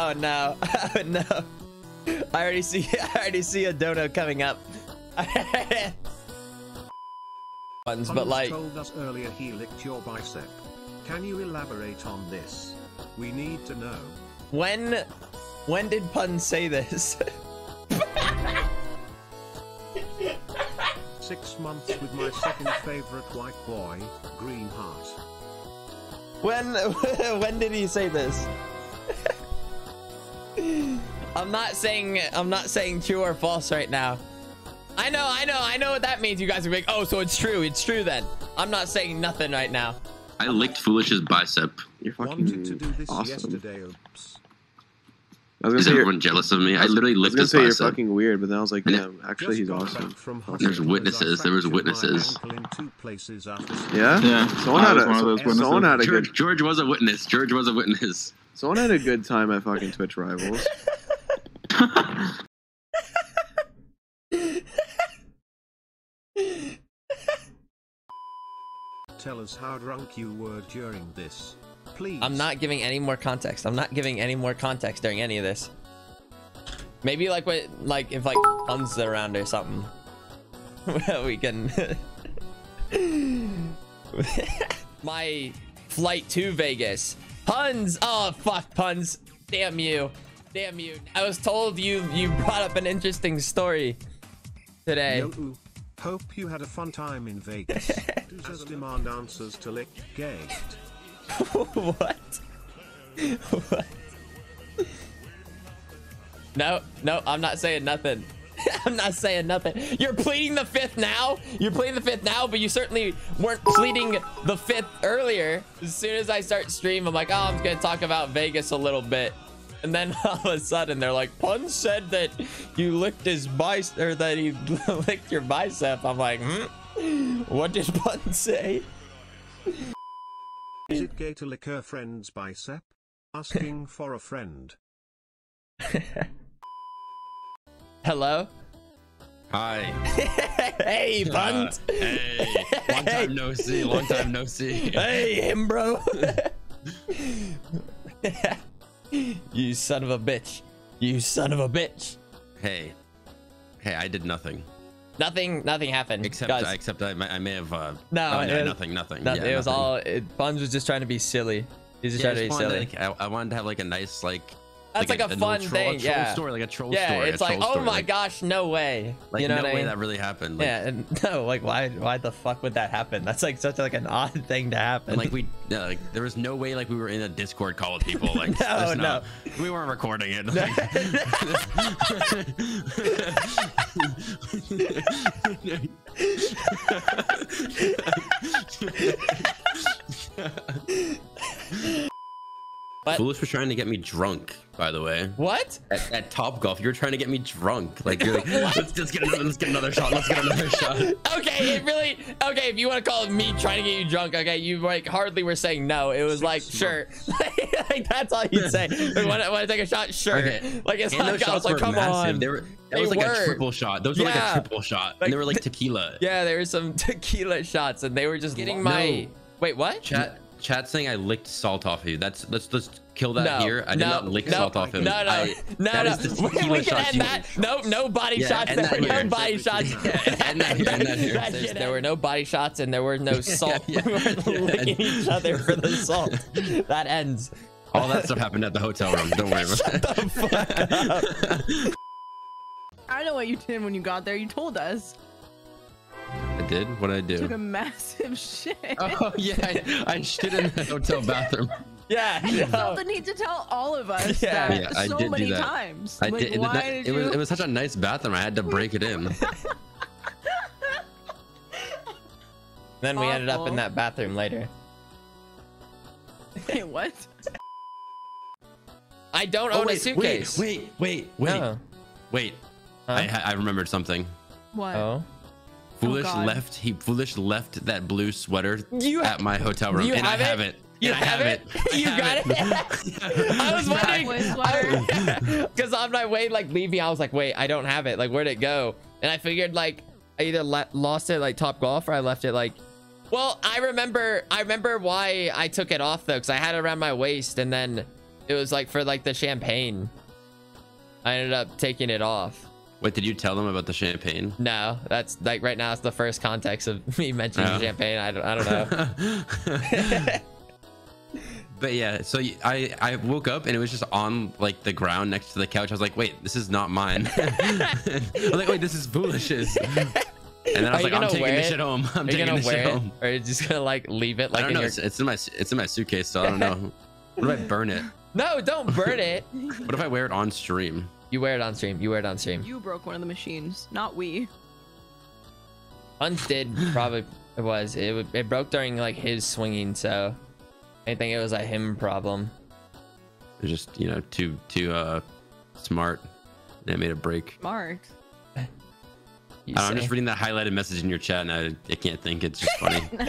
Oh no. Oh no. I already see a dono coming up. Ones, but like told us earlier he licked your bicep. Can you elaborate on this? We need to know. When did Punz say this? 6 months with my second favorite white boy, Greenheart. When did he say this? I'm not saying true or false right now. I know what that means. You guys are like, oh, so it's true then. I'm not saying nothing right now. I licked Foolish's bicep. You're fucking awesome. Is everyone jealous of me? I literally licked his bicep. I was gonna say you're fucking weird, but then I was like, damn, actually he's awesome. There's witnesses. There was witnesses. Yeah? Yeah. Someone had a good... George was a witness. George was a witness. Someone had a good time at fucking Twitch Rivals. Tell us how drunk you were during this, please. I'm not giving any more context. I'm not giving any more context during any of this. Maybe like what, like if like Punz around or something. Well, we can. My flight to Vegas. Punz. Oh fuck, Punz. Damn you. Damn you. I was told you brought up an interesting story today. No. Hope you had a fun time in Vegas. Just demand answers to lick gate. What? What? No, I'm not saying nothing. I'm not saying nothing. You're pleading the fifth now? You're pleading the fifth now, but you certainly weren't pleading the fifth earlier. As soon as I start stream, I'm like, oh, I'm going to talk about Vegas a little bit. And then all of a sudden they're like, Punz said that you licked his bicep, or that he licked your bicep. I'm like, what did Punz say? Is it gay to lick her friend's bicep? Asking for a friend. Hello? Hi. Hey, Punz. Hey. Long time no see. Long time no see. Hey, him, bro. You son of a bitch. You son of a bitch. Hey. Hey, I did nothing. Nothing happened. Except I may have... no, it was, nothing. Yeah, it was nothing. Punz was just trying to be silly. He was just trying to be silly. Like, I wanted to have like a nice, like... That's like a fun thing, a troll story, like a troll story. Yeah, it's like, oh my gosh, no way. Like, you know what I mean? That really happened. Like, yeah, and no, like, why the fuck would that happen? That's like such like an odd thing to happen. And like, there was no way, like, we were in a Discord call with people. Like, no, we weren't recording it. Like, Foolish was trying to get me drunk, by the way. What? At Top Golf, you were trying to get me drunk. Like, you're like, let's get another shot. Okay, okay, if you want to call it me trying to get you drunk, okay, you like hardly were saying no. It was like, sure. Like, that's all you'd say. Like, want to take a shot? Sure. Okay. Like, it's not like, come on. That was like a triple shot. Those were like a triple shot. Like, and they were like tequila. Yeah, there were some tequila shots, and they were just getting Wait, what? Chat saying I licked salt off of you. That's let's kill that here. I did not lick salt off him. No. We can end that. No body shots. No body shots. There were no body shots and there were no salt. We were licking each other for the salt. That ends. All that stuff happened at the hotel room. Don't worry about it. Shut the fuck up. I know what you did when you got there. You told us. What I do? Took a massive shit. Oh yeah, I shit in the hotel bathroom. Yeah, and you felt the need to tell all of us that so many times. I did. It was such a nice bathroom. I had to break it in. Then we ended up in that bathroom later. Wait, what? I don't own a suitcase. Wait. I remembered something. What? Oh. Foolish left that blue sweater at my hotel room, and I have it. You have it? You got it? I was wondering, because on my way, like leaving, I was like, wait, I don't have it. Like, where'd it go? And I figured, like, I either lost it like Top Golf, or I left it like. Well, I remember why I took it off though, because I had it around my waist, and then It was like for like the champagne. I ended up taking it off. Wait, did you tell them about the champagne? No, that's like right now. It's the first context of me mentioning champagne. I don't know. But yeah, so I woke up and it was just on like the ground next to the couch. I was like, wait, this is not mine. I was like, wait, this is Foolish's. And then I was like, I'm taking this shit home. I'm taking this shit home. Or are you just gonna like leave it? Like, I don't know. It's in my suitcase, so I don't know. What if I burn it? No, don't burn it. What if I wear it on stream? You wear it on stream. You wear it on stream. You broke one of the machines, not we. Punz did probably. It was. It broke during like his swinging, so I think it was a him problem. They're just, you know, too smart. And it made a break. Smart. I'm just reading that highlighted message in your chat, and I can't think. It's just funny. No,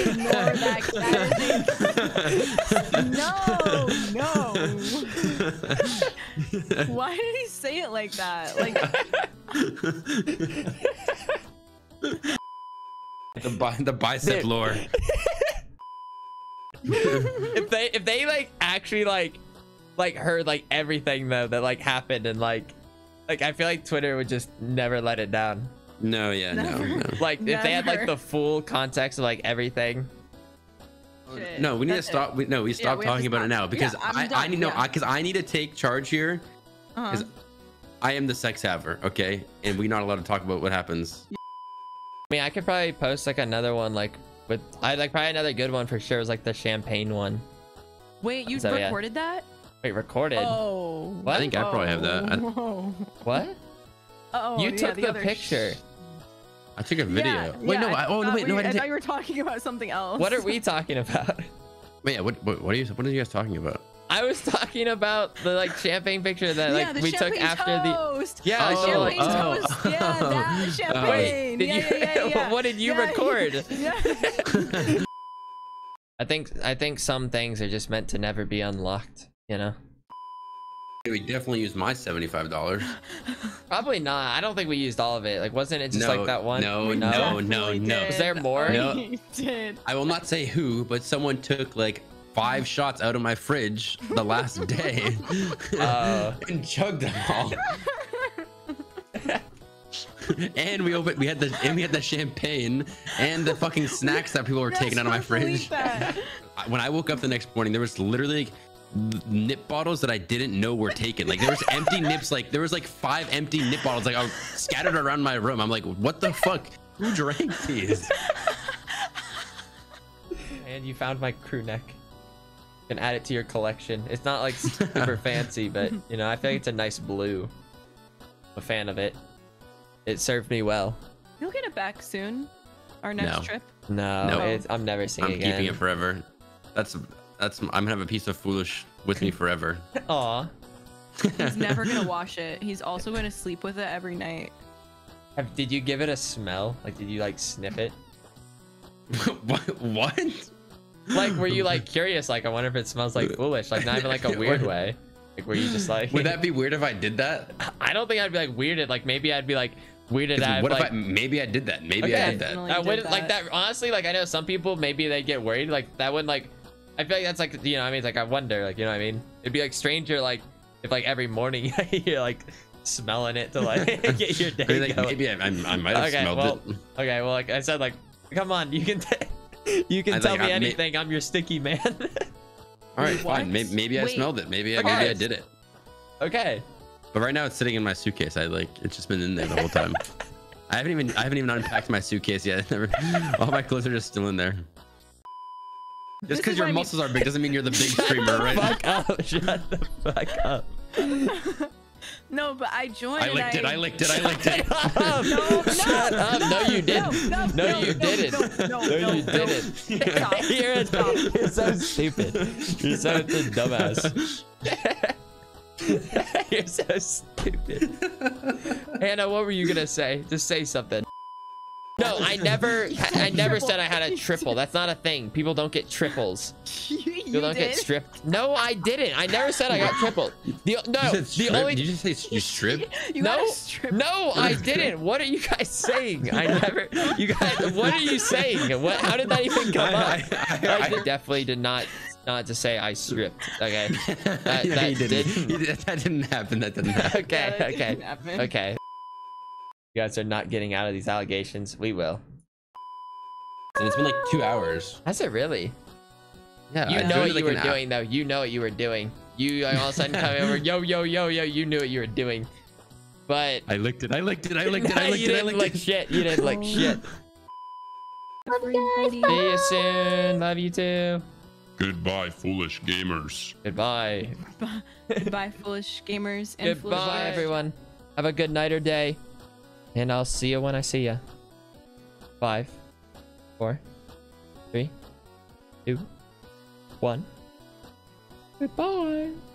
ignore that. No, no. Why did he say it like that? Like the bicep lore. If they like actually like heard like everything though that like happened and like I feel like Twitter would just never let it down. No, yeah, never. No, no. Like never. If they had like the full context of like everything. Shit. No, we need to stop. We stop talking about it now because I need to take charge here because I am the sex haver, okay? And we're not allowed to talk about what happens. I mean, I could probably post like another one, like with probably another good one for sure is like the champagne one. Wait, you recorded that? Wait, recorded? Oh, what? I think I probably have that. What? Oh, you took the picture. I took a video. Yeah, wait, yeah, no. No, wait, no. I thought you were talking about something else. What are we talking about? Wait, yeah, what are you guys talking about? I was talking about the like champagne picture that like we took after toast. the champagne toast. Wait, what did you record? Yeah. I think some things are just meant to never be unlocked. You know, we definitely used my $75. Probably not. I don't think we used all of it. Like, wasn't it just like that one? No. Was there more? No. I will not say who, but someone took like 5 shots out of my fridge the last day and chugged them all. And we had the champagne and the fucking snacks that people were taking out of my fridge. When I woke up the next morning, there was literally nip bottles that I didn't know were taken. Like there was empty nips, like there was like 5 empty nip bottles like scattered around my room. I'm like, what the fuck? Who drank these? And you found my crew neck. You can add it to your collection. It's not like super fancy, but you know, I feel like it's a nice blue. I'm a fan of it. It served me well. You'll get it back soon. Our next trip. No. I'm never seeing it again. I'm keeping it forever. I'm gonna have a piece of Foolish with me forever. Aw. He's never gonna wash it. He's also gonna sleep with it every night. Did you give it a smell? Like, did you like sniff it? What? Like, were you like curious? Like, I wonder if it smells like Foolish. Like, not even like a weird way. Like, were you just like? Would that be weird if I did that? I don't think I'd be like weirded. Like, maybe I'd be like weirded out. What if like, maybe I did that? Maybe I did that. I wouldn't like that. Honestly, like I know some people maybe they get worried. Like that wouldn't like. I feel like that's like, you know what I mean? It's like, I wonder, like, you know what I mean? It'd be like stranger, like, if like every morning you're like smelling it to like get your day like, going. Maybe I might have smelled it. Okay, well, like I said, like, come on, you can tell me anything. I'm your sticky man. All right, fine. Maybe I smelled it. Maybe I did it. Okay. But right now it's sitting in my suitcase. It's just been in there the whole time. I haven't even unpacked my suitcase yet. All my clothes are just still in there. Just because your muscles are big doesn't mean you're the big streamer, right? Shut the fuck up. No, but I joined. I licked it. No, you didn't. No, you didn't. No, you didn't. You're so stupid. You're such a dumbass. You're so stupid. Hannah, what were you going to say? Just say something. No, I never said I had a triple. That's not a thing. People don't get triples. You don't get stripped. No, I didn't. I never said I got tripled. Did you just say you stripped? No, I didn't. What are you guys saying? You guys, what are you saying? How did that even come up? I definitely did not not to say I stripped. Okay. That didn't happen. That didn't happen. Okay. Yeah, okay. Happen. Okay. You guys are not getting out of these allegations. We will. And it's been like 2 hours. Has it really? Yeah. You know what you were doing, though. You know what you were doing. You all of a sudden come over. Yo, yo, yo, yo. You knew what you were doing. But I licked it. I licked it. I licked it. I licked it. I licked it. You didn't lick shit. You didn't lick shit. Love you guys. See you soon. Love you too. Goodbye, foolish gamers. Goodbye. Goodbye, foolish gamers. And goodbye, everyone. Have a good night or day. And I'll see you when I see you. 5, 4, 3, 2, 1. Goodbye.